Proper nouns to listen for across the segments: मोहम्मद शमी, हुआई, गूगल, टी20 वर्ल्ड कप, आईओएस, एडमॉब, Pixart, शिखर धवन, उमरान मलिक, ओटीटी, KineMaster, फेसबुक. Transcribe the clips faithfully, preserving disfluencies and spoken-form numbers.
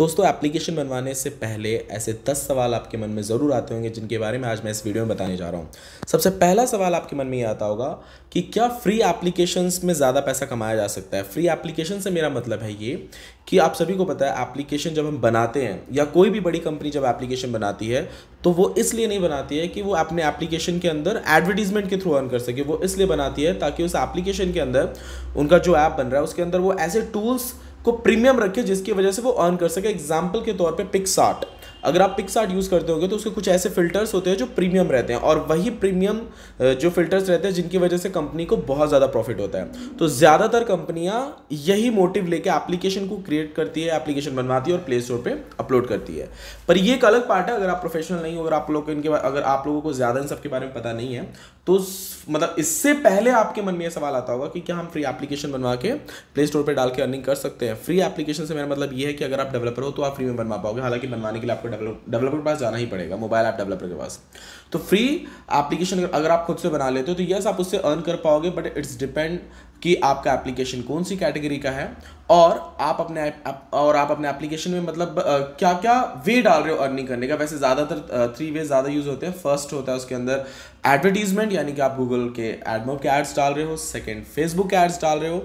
दोस्तों एप्लीकेशन बनवाने से पहले ऐसे दस सवाल आपके मन में ज़रूर आते होंगे जिनके बारे में आज मैं इस वीडियो में बताने जा रहा हूं। सबसे पहला सवाल आपके मन में ये आता होगा कि क्या फ्री एप्लीकेशंस में ज़्यादा पैसा कमाया जा सकता है। फ्री एप्लीकेशन से मेरा मतलब है ये कि आप सभी को पता है एप्लीकेशन जब हम बनाते हैं या कोई भी बड़ी कंपनी जब एप्लीकेशन बनाती है तो वो इसलिए नहीं बनाती है कि वो अपने एप्लीकेशन के अंदर एडवर्टीजमेंट के थ्रू अर्न कर सके। वो इसलिए बनाती है ताकि उस एप्लीकेशन के अंदर उनका जो ऐप बन रहा है उसके अंदर वो ऐसे टूल्स को प्रीमियम रखे जिसकी वजह से वो अर्न कर सके। एग्जाम्पल के तौर पे पिक्सार्ट, अगर आप पिक्सार्ट यूज़ करते होंगे तो उसके कुछ ऐसे फिल्टर्स होते हैं जो प्रीमियम रहते हैं और वही प्रीमियम जो फिल्टर्स रहते हैं जिनकी वजह से कंपनी को बहुत ज़्यादा प्रॉफिट होता है। तो ज़्यादातर कंपनियां यही मोटिव लेके एप्लीकेशन को क्रिएट करती है, एप्लीकेशन बनवाती है और प्ले स्टोर पर अपलोड करती है। पर यह एक अलग पार्ट है, अगर आप प्रोफेशनल नहीं हो, अगर आप लोग इनके अगर आप लोगों को ज़्यादा इन सब के बारे में पता नहीं है तो मतलब इससे पहले आपके मन में यह सवाल आता होगा कि क्या हम फ्री एप्लीकेशन बनवा के प्ले स्टोर पर डाल के अर्निंग कर सकते हैं। फ्री एप्लीकेशन से मेरा मतलब ये है कि अगर आप डेवलपर हो तो आप फ्री में बनवा पाओगे, हालांकि बनवाने के लिए आपको डेवलपर के पास जाना ही पड़ेगा, मोबाइल ऐप डेवलपर के पास। तो फ्री एप्लीकेशन अगर आप खुद से बना लेते हो तो यस आप उससे अर्न कर पाओगे, बट इट्स डिपेंड कि आपका एप्लीकेशन कौन सी कैटेगरी का है और आप अपने और आप अपने एप्लीकेशन में मतलब क्या क्या वे डाल रहे हो अर्निंग करने का। वैसे ज़्यादातर थ्री वे ज़्यादा यूज़ होते हैं। फर्स्ट होता है उसके अंदर एडवर्टीजमेंट, यानी कि आप गूगल के एडमॉब के एड्स डाल रहे हो। सेकेंड, फेसबुक के एड्स डाल रहे हो।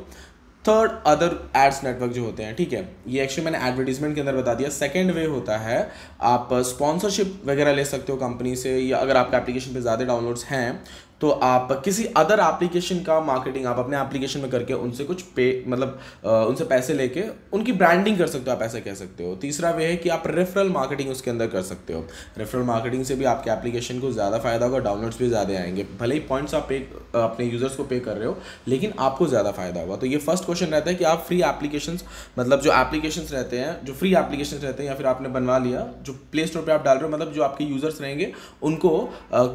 थर्ड, अदर एड्स नेटवर्क जो होते हैं, ठीक है, ये एक्चुअली मैंने एडवर्टीजमेंट के अंदर बता दिया। सेकंड वे होता है आप स्पॉन्सरशिप वगैरह ले सकते हो कंपनी से, या अगर आपके एप्लीकेशन पे ज़्यादा डाउनलोड्स हैं तो आप किसी अदर एप्लीकेशन का मार्केटिंग आप अपने एप्लीकेशन में करके उनसे कुछ पे मतलब उनसे पैसे लेके उनकी ब्रांडिंग कर सकते हो, आप ऐसा कह सकते हो। तीसरा वे है कि आप रेफरल मार्केटिंग उसके अंदर कर सकते हो। रेफरल मार्केटिंग से भी आपके एप्लीकेशन को ज़्यादा फायदा होगा, डाउनलोड्स भी ज़्यादा आएंगे, भले ही पॉइंट्स आप पे अपने यूज़र्स को पे कर रहे हो लेकिन आपको ज़्यादा फायदा होगा। तो ये फर्स्ट क्वेश्चन रहता है कि आप फ्री एप्लीकेशन मतलब जो एप्लीकेशन रहते हैं जो फ्री एप्लीकेशन रहते हैं या फिर आपने बनवा लिया जो प्ले स्टोर पर आप डाल रहे हो, मतलब जो आपके यूज़र्स रहेंगे उनको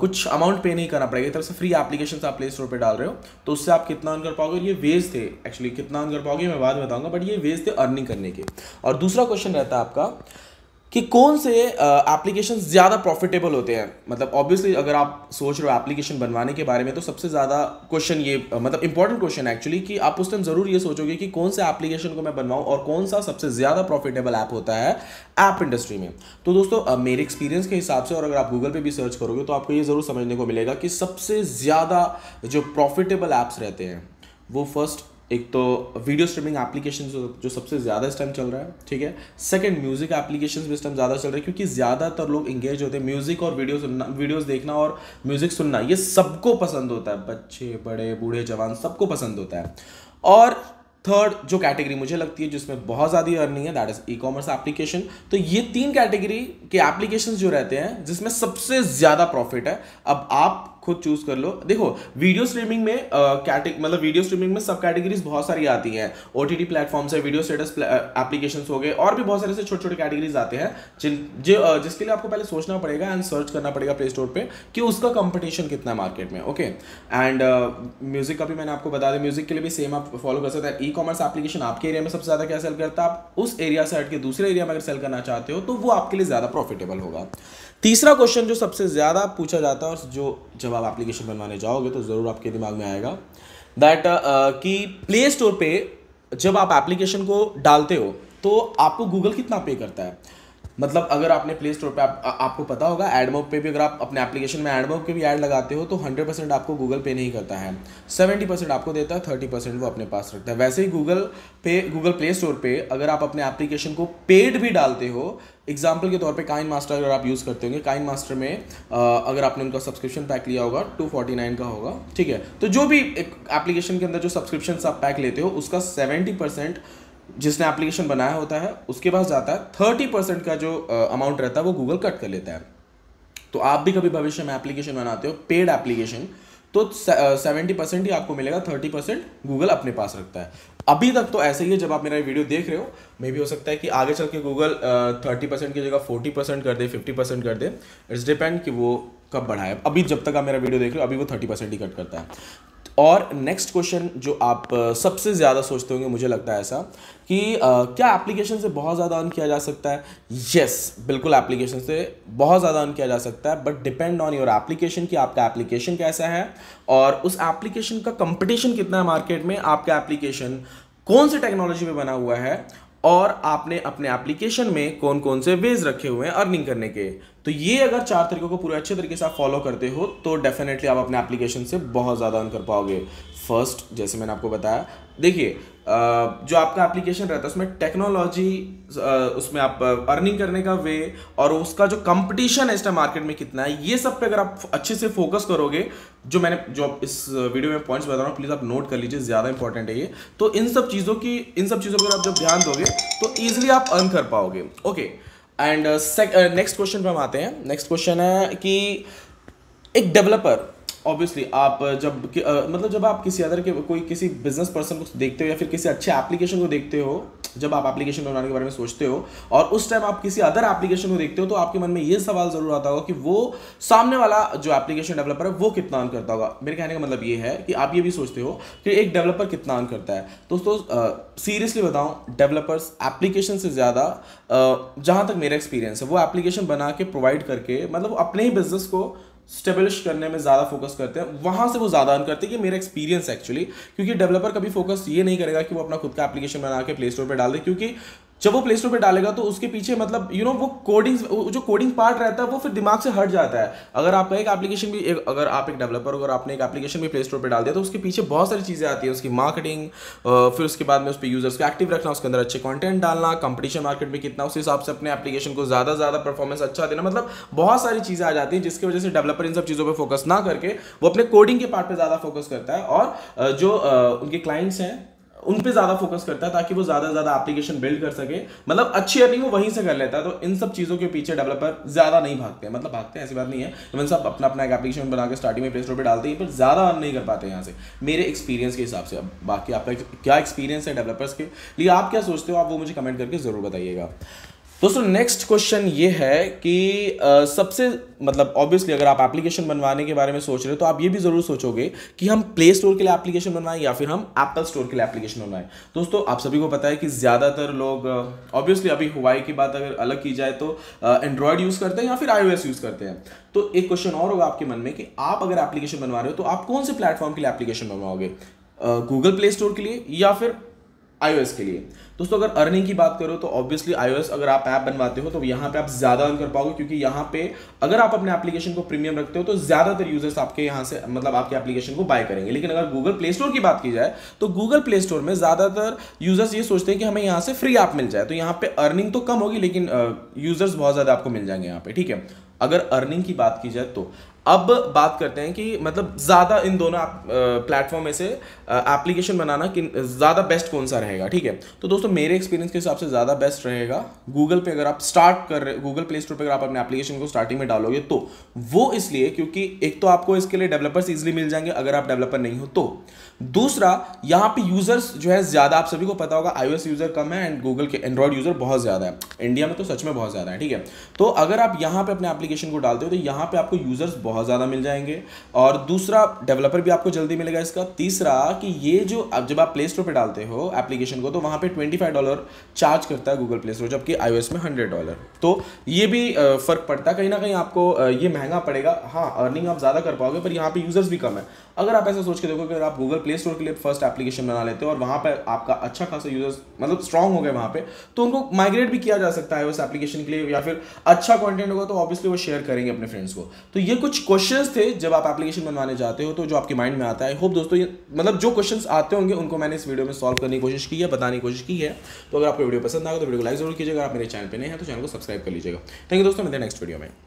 कुछ अमाउंट पे नहीं करना पड़ेगा। तरफ फ्री एप्लीकेशंस आप प्ले स्टोर पे डाल रहे हो तो उससे आप कितना अर्न कर पाओगे, ये वेज थे एक्चुअली, कितना अर्न कर पाओगे मैं बाद में बताऊंगा, बट ये वेज थे अर्निंग करने के। और दूसरा क्वेश्चन रहता है आपका कि कौन से एप्लीकेशन ज़्यादा प्रॉफिटेबल होते हैं। मतलब ऑब्वियसली अगर आप सोच रहे हो एप्लीकेशन बनवाने के बारे में तो सबसे ज़्यादा क्वेश्चन ये uh, मतलब इंपॉर्टेंट क्वेश्चन है एक्चुअली कि आप उस टाइम ज़रूर ये सोचोगे कि कौन से एप्लीकेशन को मैं बनवाऊं और कौन सा सबसे ज़्यादा प्रॉफिटेबल ऐप होता है ऐप इंडस्ट्री में। तो दोस्तों uh, मेरे एक्सपीरियंस के हिसाब से और अगर आप गूगल पर भी सर्च करोगे तो आपको ये ज़रूर समझने को मिलेगा कि सबसे ज़्यादा जो प्रॉफिटेबल ऐप्स रहते हैं वो फर्स्ट एक तो वीडियो स्ट्रीमिंग एप्लीकेशन जो सबसे ज़्यादा इस टाइम चल रहा है, ठीक है। सेकंड, म्यूज़िक एप्लीकेशन भी इस टाइम ज़्यादा चल रहा है क्योंकि ज़्यादातर लोग इंगेज होते हैं। म्यूज़िक और वीडियो सुनना, वीडियोस देखना और म्यूज़िक सुनना ये सबको पसंद होता है, बच्चे बड़े बूढ़े जवान सबको पसंद होता है। और थर्ड जो कैटेगरी मुझे लगती है जिसमें बहुत ज़्यादा अर्निंग है that is e commerce application. तो ये तीन कैटेगरी के एप्लीकेशंस जो रहते हैं जिसमें सबसे ज़्यादा प्रॉफिट है, अब आप खुद चूज कर लो। देखो वीडियो स्ट्रीमिंग में कैटेगरी मतलब वीडियो स्ट्रीमिंग में सब कैटेगरीज बहुत सारी आती हैं, ओटीटी प्लेटफॉर्म्स है, वीडियो स्टेटस एप्लीकेशंस हो गए और भी बहुत सारे ऐसे छोटे छोटे कैटेगरीज आते हैं जिन जो uh, जिसके लिए आपको पहले सोचना पड़ेगा एंड सर्च करना पड़ेगा प्ले स्टोर पे कि उसका कंपटीशन कितना है मार्केट में, ओके। एंड म्यूजिक का भी मैंने आपको बता दिया, म्यूजिक के लिए भी सेम आप फॉलो कर सकते हैं। ई कॉमर्स एप्लीकेशन आपके एरिया में सबसे ज़्यादा क्या सेल करता है, आप उस एरिया से हट के दूसरे एरिया में अगर सेल करना चाहते हो तो वो आपके लिए ज़्यादा प्रॉफिटेबल होगा। तीसरा क्वेश्चन जो सबसे ज़्यादा पूछा जाता है और जो जब आप एप्लीकेशन बनवाने जाओगे तो ज़रूर आपके दिमाग में आएगा दैट uh, कि प्ले स्टोर पे जब आप एप्लीकेशन को डालते हो तो आपको गूगल कितना पे करता है। मतलब अगर आपने प्ले स्टोर पे आप, आ, आपको पता होगा एडमॉब पे भी अगर आप अपने एप्लीकेशन में एडमॉब के भी ऐड लगाते हो तो हंड्रेड परसेंट आपको गूगल पे नहीं करता है, सेवेंटी परसेंट आपको देता है, थर्टी परसेंट वो अपने पास रखता है। वैसे ही गूगल पे गूगल प्ले स्टोर पे अगर आप अपने एप्लीकेशन को पेड भी डालते हो, एग्जाम्पल के तौर पे काइनमास्टर अगर आप यूज़ करते होंगे, काइनमास्टर में आ, अगर आपने उनका सब्सक्रिप्शन पैक लिया होगा टू फोर्टी नाइन का होगा, ठीक है। तो जो भी एक एप्लीकेशन के अंदर जो सब्सक्रिप्शन आप पैक लेते हो उसका सेवेंटी परसेंट जिसने एप्लीकेशन बनाया होता है उसके पास जाता है, थर्टी परसेंट का जो अमाउंट रहता है वो गूगल कट कर लेता है। तो आप भी कभी भविष्य में एप्लीकेशन बनाते हो पेड एप्लीकेशन तो सेवेंटी परसेंट ही आपको मिलेगा, थर्टी परसेंट गूगल अपने पास रखता है। अभी तक तो ऐसे ही है, जब आप मेरा वीडियो देख रहे हो मे भी हो सकता है कि आगे चल के गूगल थर्टी परसेंट की जगह फोर्टी परसेंट कर दे, फिफ्टी परसेंट कर दे, इट्स डिपेंड कि वो कब बढ़ाए। अभी जब तक आप मेरा वीडियो देख रहे हो अभी वो थर्टी परसेंट ही कट करता है। और नेक्स्ट क्वेश्चन जो आप सबसे ज़्यादा सोचते होंगे, मुझे लगता है ऐसा कि आ, क्या एप्लीकेशन से बहुत ज़्यादा अर्न किया जा सकता है। येस yes, बिल्कुल एप्लीकेशन से बहुत ज़्यादा अर्न किया जा सकता है, but depend on your application कि आपका एप्लीकेशन कैसा है और उस एप्लीकेशन का कंपटीशन कितना है मार्केट में, आपका एप्लीकेशन कौन से टेक्नोलॉजी पे बना हुआ है और आपने अपने एप्लीकेशन में कौन कौन से वेज रखे हुए हैं अर्निंग करने के। तो ये अगर चार तरीकों को पूरे अच्छे तरीके से आप फॉलो करते हो तो डेफिनेटली आप अपने एप्लीकेशन से बहुत ज़्यादा अर्न कर पाओगे। फर्स्ट, जैसे मैंने आपको बताया, देखिए जो आपका एप्लीकेशन रहता है उसमें टेक्नोलॉजी, उसमें आप अर्निंग करने का वे और उसका जो कंपटीशन है इस टाइम मार्केट में कितना है, ये सब पे अगर आप अच्छे से फोकस करोगे, जो मैंने जो इस वीडियो में पॉइंट्स बता रहा हूँ प्लीज़ आप नोट कर लीजिए, ज़्यादा इंपॉर्टेंट है ये। तो इन सब चीज़ों की इन सब चीज़ों पर आप जब ध्यान दोगे तो ईजिली आप अर्न कर पाओगे। ओके, एंड नेक्स्ट क्वेश्चन पर हम आते हैं। नेक्स्ट क्वेश्चन है कि एक डेवलपर, ऑब्वियसली आप जब आ, मतलब जब आप किसी अदर के कोई किसी बिजनेस पर्सन को देखते हो या फिर किसी अच्छे एप्लीकेशन को देखते हो, जब आप एप्लीकेशन बनाने के बारे में सोचते हो और उस टाइम आप किसी अदर एप्लीकेशन को देखते हो, तो आपके मन में ये सवाल ज़रूर आता होगा कि वो सामने वाला जो एप्लीकेशन डेवलपर है वो कितना अर्न करता होगा। मेरे कहने का मतलब ये है कि आप ये भी सोचते हो कि एक डेवलपर कितना अर्न करता है। दोस्तों सीरियसली बताऊँ, डेवलपर्स एप्लीकेशन से ज़्यादा, जहाँ तक मेरा एक्सपीरियंस है, वो एप्लीकेशन बना के प्रोवाइड करके मतलब अपने ही बिजनेस को स्टेबलिश करने में ज़्यादा फोकस करते हैं, वहाँ से वो ज़्यादा अर्न करते हैं। कि मेरा एक्सपीरियंस एक्चुअली, क्योंकि डेवलपर कभी फोकस ये नहीं करेगा कि वो अपना खुद का एप्लीकेशन बना के प्ले स्टोर पर डाल दे, क्योंकि जब वो प्ले स्टोर पे डालेगा तो उसके पीछे मतलब यू you नो know, वो कोडिंग जो कोडिंग पार्ट रहता है वो फिर दिमाग से हट जाता है। अगर आपका एक एप्लीकेशन भी एक, अगर आप एक डेवलपर हो और आपने एक एप्लीकेशन भी प्ले स्टोर पे डाल दिया तो उसके पीछे बहुत सारी चीज़ें आती है, उसकी मार्केटिंग, फिर उसके बाद में उस पर यूजर्स को एक्टिव रखना, उसके अंदर अच्छे कॉन्टेंट डालना, कंपटीशन मार्केट में कितना, उस हिसाब से अपने एप्लीकेशन को ज़्यादा से ज़्यादा परफॉर्मेंस अच्छा देना, मतलब बहुत सारी चीज़ें आ जाती हैं जिसकी वजह से डेवलपर इन सब चीज़ों पर फोकस ना करके वो अपने कोडिंग के पार्ट पर ज़्यादा फोकस करता है और जो उनके क्लाइंट्स हैं उन पे ज़्यादा फोकस करता है ताकि वो ज़्यादा से ज़्यादा एप्लीकेशन बिल्ड कर सके। मतलब अच्छी अर्निंग वो वहीं से कर लेता है। तो इन सब चीज़ों के पीछे डेवलपर ज़्यादा नहीं भागते हैं, मतलब भागते हैं ऐसी बात नहीं है, मीन सब अपना अपना एक एप्लीकेशन बना के स्टार्टिंग में प्ले स्टोर पर डालते हैं पर ज़्यादा अर्न नहीं कर पाते यहाँ से, मेरे एक्सपीरियंस के हिसाब से। अब बाकी आपका क्या एक्सपीरियंस है डेवलपर्स के लिए, आप क्या सोचते हो, आप वो मुझे कमेंट करके ज़रूर बताइएगा। दोस्तों नेक्स्ट क्वेश्चन ये है कि आ, सबसे मतलब ऑब्वियसली अगर आप एप्लीकेशन बनवाने के बारे में सोच रहे हो तो आप ये भी ज़रूर सोचोगे कि हम प्ले स्टोर के लिए एप्लीकेशन बनवाएं या फिर हम एप्पल स्टोर के लिए एप्लीकेशन बनवाएं। दोस्तों आप सभी को पता है कि ज़्यादातर लोग ऑब्वियसली अभी हुआई की बात अगर अलग की जाए तो एंड्रॉयड यूज़ करते हैं या फिर आईओएस यूज़ करते हैं। तो एक क्वेश्चन और होगा आपके मन में कि आप अगर एप्लीकेशन बनवा रहे हो तो आप कौन से प्लेटफॉर्म के लिए एप्लीकेशन बनवाओगे, गूगल प्ले स्टोर के लिए या फिर iOS के लिए। दोस्तों अगर अर्निंग की बात करो तो ऑब्वियसली iOS अगर आप ऐप बनवाते हो तो यहाँ पे आप ज़्यादा अर्न कर पाओगे, क्योंकि यहाँ पे अगर आप अपने एप्लीकेशन को प्रीमियम रखते हो तो ज़्यादातर यूजर्स आपके यहाँ से मतलब आपके एप्लीकेशन को बाय करेंगे। लेकिन अगर गूगल प्ले स्टोर की बात की जाए तो गूगल प्ले स्टोर में ज़्यादातर यूजर्स ये सोचते हैं कि हमें यहाँ से फ्री ऐप मिल जाए, तो यहाँ पर अर्निंग तो कम होगी लेकिन यूजर्स बहुत ज़्यादा आपको मिल जाएंगे यहाँ पर। ठीक है, अगर अर्निंग की बात की जाए तो अब बात करते हैं कि मतलब ज़्यादा इन दोनों प्लेटफॉर्म में से एप्लीकेशन बनाना किन ज़्यादा बेस्ट कौन सा रहेगा। ठीक है, तो दोस्तों मेरे एक्सपीरियंस के हिसाब से ज़्यादा बेस्ट रहेगा गूगल पे। अगर आप स्टार्ट कर रहे गूगल प्ले स्टोर पर अगर आप अपने एप्लीकेशन को स्टार्टिंग में डालोगे तो वो इसलिए क्योंकि एक तो आपको इसके लिए डेवलपर्स ईजिली मिल जाएंगे अगर आप डेवलपर नहीं हो तो। दूसरा, यहाँ पर यूजर्स जो है ज़्यादा, आप सभी को पता होगा आईओएस यूज़र कम है एंड गूगल के एंड्रॉयड यूज़र बहुत ज़्यादा है इंडिया में, तो सच में बहुत ज़्यादा है। ठीक है, तो अगर आप यहाँ पर अपने एप्लीकेशन को डालते हो तो यहाँ पर आपको यूजर्स बहुत ज़्यादा मिल जाएंगे और दूसरा डेवलपर भी आपको जल्दी मिलेगा इसका। तीसरा कि ये जो अब जब आप प्ले स्टोर पे डालते हो एप्लीकेशन को तो वहाँ पे पच्चीस डॉलर चार्ज करता है गूगल प्ले स्टोर, जबकि आईओएस में हंड्रेड डॉलर, तो ये भी फ़र्क पड़ता है। कहीं ना कहीं आपको ये महंगा पड़ेगा। हाँ, अर्निंग आप ज़्यादा कर पाओगे पर यहाँ पर यूजर्स भी कम है। अगर आप ऐसा सोच के देखो कि अगर आप गूगल प्ले स्टोर के लिए फर्स्ट एप्लीकेशन बना लेते हो और वहाँ पर आपका अच्छा खासा यूजर्स मतलब स्ट्रांग हो गए वहाँ पर, तो उनको माइग्रेट भी किया जा सकता है आईओएस एप्लीकेशन के लिए, या फिर अच्छा कॉन्टेंट होगा तो ऑब्वियसली वो शेयर करेंगे अपने फ्रेंड्स को। तो ये कुछ क्वेश्चंस थे जब आप एप्लीकेशन बनवाने जाते हो तो जो आपके माइंड में आता है। आई होप दोस्तों ये मतलब जो क्वेश्चंस आते होंगे उनको मैंने इस वीडियो में सॉल्व करने की कोशिश की है, बताने की कोशिश की है। तो अगर आपको वीडियो पसंद आएगा तो वीडियो को लाइक जरूर कीजिएगा। आप मेरे चैनल पे नए हैं तो चैनल को सब्सक्राइब कर लीजिएगा। थैंक यू दोस्तों, मिलते हैं नेक्स्ट वीडियो में।